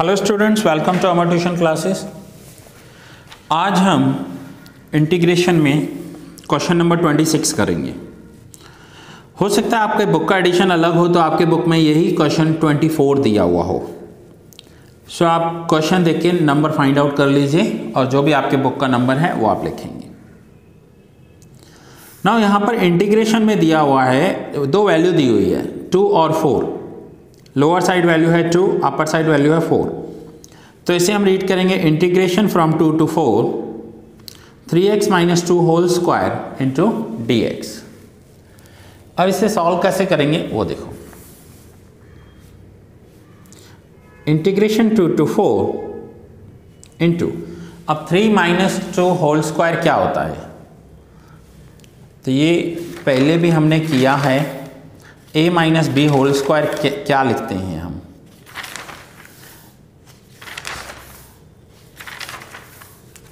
Hello students, welcome to Amar tuition classes. आज हम integration में क्वेश्चन नंबर 26 करेंगे। हो सकता है आपके बुक का एडिशन अलग हो तो आपके बुक में यही क्वेश्चन 24 दिया हुआ हो। सो आप क्वेश्चन देख के नंबर फाइंड आउट कर लीजिए और जो भी आपके बुक का नंबर है वो आप लिखेंगे। नाउ यहाँ पर इंटीग्रेशन में दिया हुआ है, दो वैल्यू दी हुई है 2 और 4। लोअर साइड वैल्यू है 2, अपर साइड वैल्यू है 4। तो इसे हम रीड करेंगे, integration from 2 to 4 3x - 2 whole square into d x. अब इसे सॉल्व कैसे करेंगे वो देखो। इंटीग्रेशन 2 to 4 इंटू, अब 3 - 2 होल स्क्वायर क्या होता है, तो ये पहले भी हमने किया है। a - b होल स्क्वायर क्या लिखते हैं हम,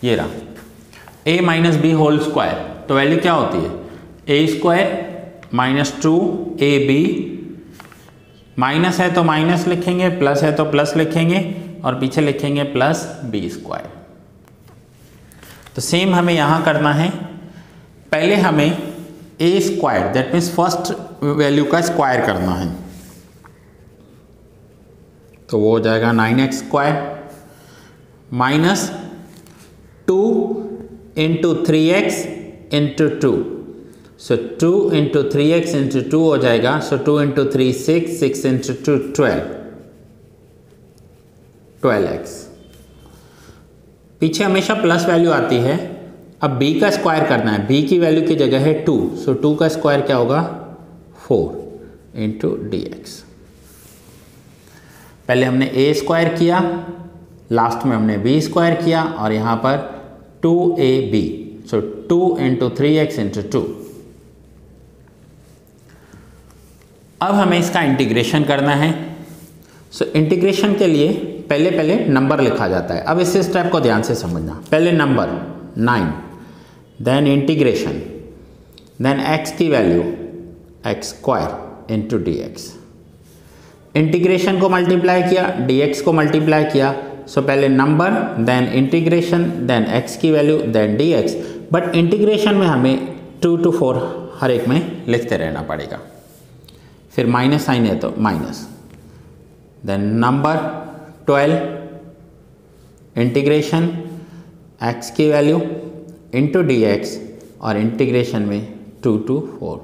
ये रहा a - b होल स्क्वायर। तो वैल्यू क्या होती है, a² - 2ab। माइनस है तो माइनस लिखेंगे, प्लस है तो प्लस लिखेंगे और पीछे लिखेंगे +b²। तो सेम हमें यहाँ करना है। पहले हमें a² that means first value का स्क्वायर करना है, तो वो हो जाएगा 9x² - 2 × 3x × 2। सो 2 × 3x × 2 हो जाएगा, सो 2 × 3 6, 6 × 2 12x। पीछे हमेशा प्लस वैल्यू आती है। अब b का स्क्वायर करना है, b की वैल्यू की जगह है 2, सो 2 का स्क्वायर क्या होगा 4 × dx। पहले हमने a² किया, लास्ट में हमने b² किया और यहाँ पर 2ab, सो 2 × 3x × 2। अब हमें इसका इंटीग्रेशन करना है। सो इंटीग्रेशन के लिए पहले नंबर लिखा जाता है। अब इस स्टेप को ध्यान से समझना। पहले number 9, then integration, then x की वैल्यू x² × dx। इंटीग्रेशन को मल्टीप्लाई किया, dx को मल्टीप्लाई किया। सो पहले number, then integration, then x की value, then dx। But integration में हमें 2 to 4 हर एक में लिखते रहना पड़ेगा। फिर माइनस साइन है तो minus, then number 12, integration, x की वैल्यू इंटू dx और इंटीग्रेशन में 2 to 4।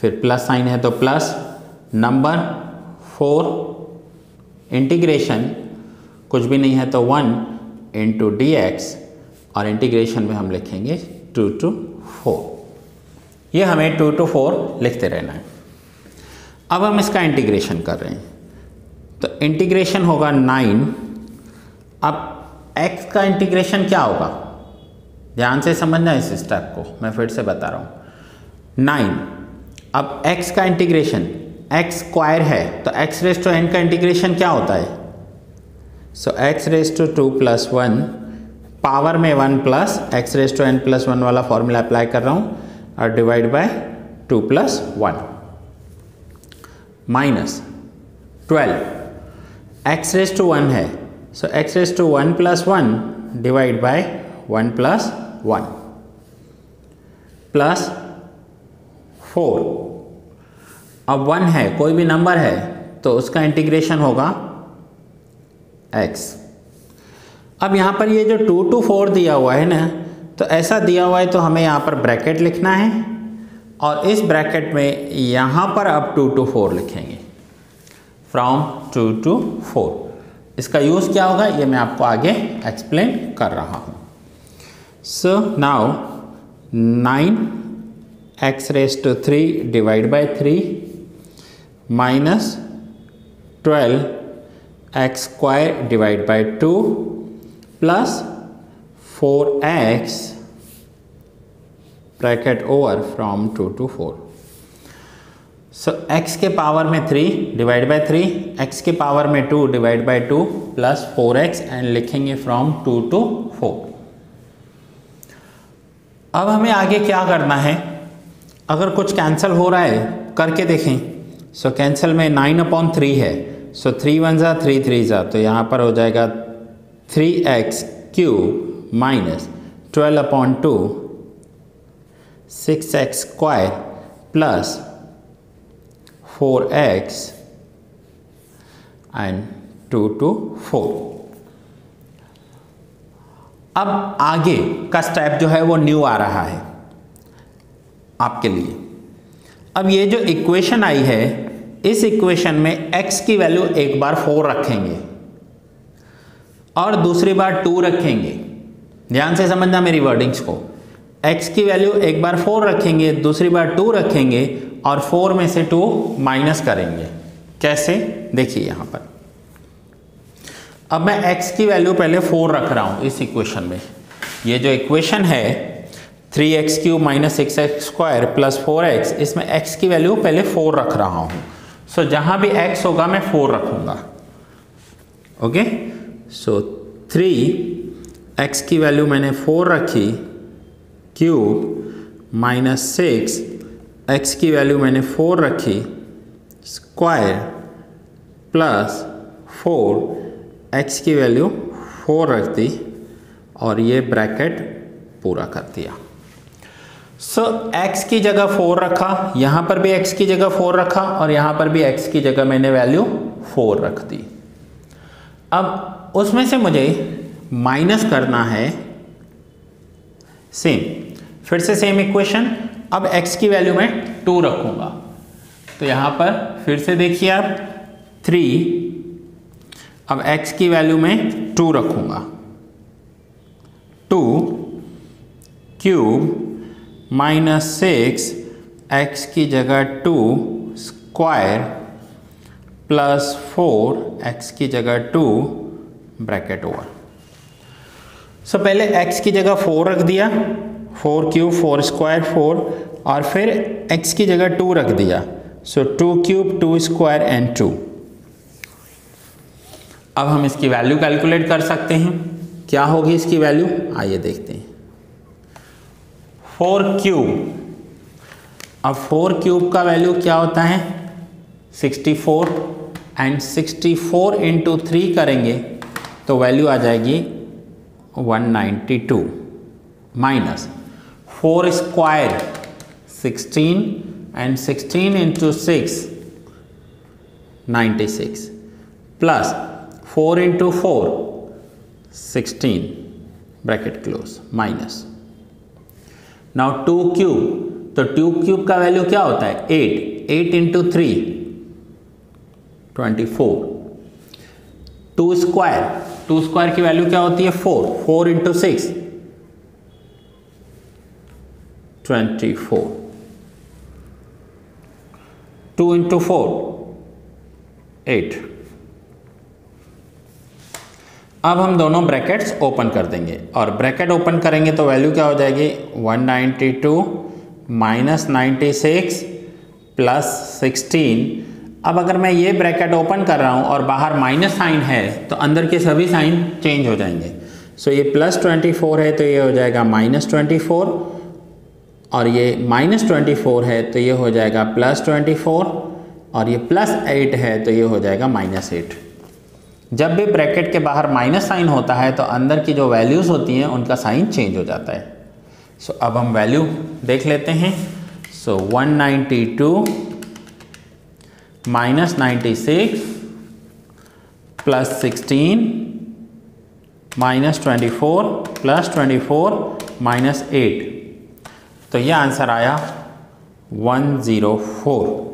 फिर प्लस साइन है तो प्लस, नंबर 4, इंटीग्रेशन कुछ भी नहीं है तो 1 इंटू dx और इंटीग्रेशन में हम लिखेंगे 2 to 4। ये हमें 2 to 4 लिखते रहना है। अब हम इसका इंटीग्रेशन कर रहे हैं, तो इंटीग्रेशन होगा 9। अब x का इंटीग्रेशन क्या होगा, ध्यान से समझना इस स्टेप को, मैं फिर से बता रहा हूँ। 9, अब x का इंटीग्रेशन x² है तो x⁴ का इंटीग्रेशन क्या होता है, सो x⁴ 2 + 1 पावर में 1 प्लस x⁴ n + 1 वाला फॉर्मूला अप्लाई कर रहा हूँ और डिवाइड बाय 2 + 1 माइनस 12। x⁴ 1 है, सो x⁴ 1 + 1 डिवाइड बाय 1 + 1 प्लस 4। अब 1 है, कोई भी नंबर है तो उसका इंटीग्रेशन होगा x। अब यहाँ पर ये जो 2 to 4 दिया हुआ है ना, तो ऐसा दिया हुआ है तो हमें यहाँ पर ब्रैकेट लिखना है और इस ब्रैकेट में यहाँ पर अब 2 to 4 लिखेंगे, फ्रॉम 2 to 4। इसका यूज़ क्या होगा ये मैं आपको आगे एक्सप्लेन कर रहा हूँ। So now 9 x³ divide by 3 minus 12 x² divide by 2 plus 4x bracket over from 2 to 4। So x के पावर में 3 डिवाइड बाई 3, x के पावर में 2 divide by 2 plus 4x and लिखेंगे फ्रॉम 2 to 4। अब हमें आगे क्या करना है, अगर कुछ कैंसिल हो रहा है करके देखें। सो कैंसिल में 9/3 है सो 3 1 सा 3 3 सा, तो यहाँ पर हो जाएगा 3x³ minus 12/2 6x² plus 4x and 2 2 4। अब आगे का स्टेप जो है वो न्यू आ रहा है आपके लिए। अब ये जो इक्वेशन आई है, इस इक्वेशन में x की वैल्यू एक बार 4 रखेंगे और दूसरी बार 2 रखेंगे। ध्यान से समझना मेरी वर्डिंग्स को। x की वैल्यू एक बार 4 रखेंगे, दूसरी बार 2 रखेंगे और 4 में से 2 माइनस करेंगे। कैसे, देखिए यहाँ पर। अब मैं x की वैल्यू पहले 4 रख रहा हूँ इस इक्वेशन में। ये जो इक्वेशन है 3x³ minus 6x² plus 4x, इसमें x की वैल्यू पहले 4 रख रहा हूँ। सो जहाँ भी x होगा मैं 4 रखूँगा। ओके, सो 3x की वैल्यू मैंने 4 रखी, क्यूब माइनस 6x की वैल्यू मैंने 4 रखी, स्क्वायर प्लस 4x की वैल्यू 4 रख दी और ये ब्रैकेट पूरा कर दिया। सो x की जगह 4 रखा, यहाँ पर भी x की जगह 4 रखा और यहाँ पर भी x की जगह मैंने वैल्यू 4 रख दी। अब उसमें से मुझे माइनस करना है, सेम, फिर से सेम इक्वेशन। अब x की वैल्यू मैं 2 रखूँगा, तो यहाँ पर फिर से देखिए आप 3, अब x की वैल्यू में 2 रखूँगा, 2³ माइनस 6x की जगह 2² प्लस 4x की जगह 2 ब्रैकेट ओवर। सो पहले x की जगह 4 रख दिया, 4³ 4² 4 और फिर x की जगह 2 रख दिया। So 2³ 2² and 2। अब हम इसकी वैल्यू कैलकुलेट कर सकते हैं। क्या होगी इसकी वैल्यू, आइए देखते हैं। 4³ अब 4³ का वैल्यू क्या होता है, 64 एंड 64 इंटू 3 करेंगे तो वैल्यू आ जाएगी 192 minus 4² 16 and 16 into 6 96 plus 4 into 4 16 bracket close minus. Now 2³ तो 2³ का वैल्यू क्या होता है 8, 8 इंटू 3 24, 2² की वैल्यू क्या होती है 4, 4 इंटू 6 24, 2 इंटू 4 8। अब हम दोनों ब्रैकेट्स ओपन कर देंगे और ब्रैकेट ओपन करेंगे तो वैल्यू क्या हो जाएगी 192 माइनस 96 प्लस 16। अब अगर मैं ये ब्रैकेट ओपन कर रहा हूँ और बाहर माइनस साइन है तो अंदर के सभी साइन चेंज हो जाएंगे। सो ये प्लस 24 है तो ये हो जाएगा माइनस 24 और ये माइनस 24 है तो ये हो जाएगा प्लस 24 और ये प्लस 8 है तो ये हो जाएगा माइनस 8। जब भी ब्रैकेट के बाहर माइनस साइन होता है तो अंदर की जो वैल्यूज़ होती हैं उनका साइन चेंज हो जाता है। सो अब हम वैल्यू देख लेते हैं। So 192 minus 96 plus 16 minus 24 plus 24 minus 8, तो ये आंसर आया 104।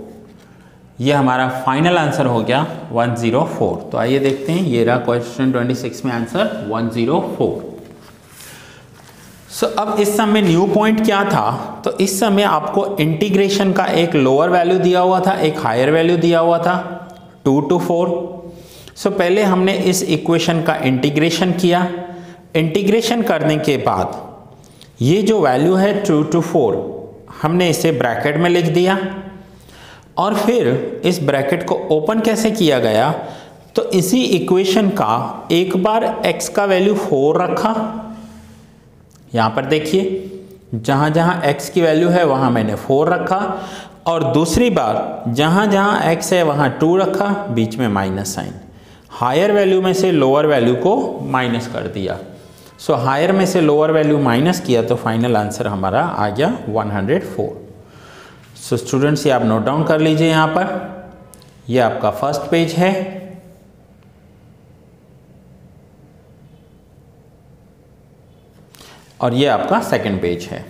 ये हमारा फाइनल आंसर हो गया 104। तो आइए देखते हैं, ये रहा क्वेश्चन 26 में आंसर 104। सो अब इस समय न्यू पॉइंट क्या था, तो इस समय आपको इंटीग्रेशन का एक लोअर वैल्यू दिया हुआ था, एक हायर वैल्यू दिया हुआ था 2 टू 4। सो पहले हमने इस इक्वेशन का इंटीग्रेशन किया। इंटीग्रेशन करने के बाद ये जो वैल्यू है 2 टू 4 हमने इसे ब्रैकेट में लिख दिया और फिर इस ब्रैकेट को ओपन कैसे किया गया, तो इसी इक्वेशन का एक बार x का वैल्यू 4 रखा। यहाँ पर देखिए, जहाँ जहाँ x की वैल्यू है वहाँ मैंने 4 रखा और दूसरी बार जहाँ जहाँ x है वहाँ 2 रखा, बीच में माइनस साइन, हायर वैल्यू में से लोअर वैल्यू को माइनस कर दिया। सो हायर में से लोअर वैल्यू माइनस किया तो फाइनल आंसर हमारा आ गया 104। सो स्टूडेंट्स ये आप नोट डाउन कर लीजिए। यहाँ पर ये आपका फर्स्ट पेज है, और ये आपका सेकंड पेज है।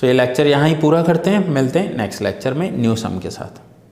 सो ये लेक्चर यहाँ ही पूरा करते हैं, मिलते हैं नेक्स्ट लेक्चर में न्यू सम के साथ।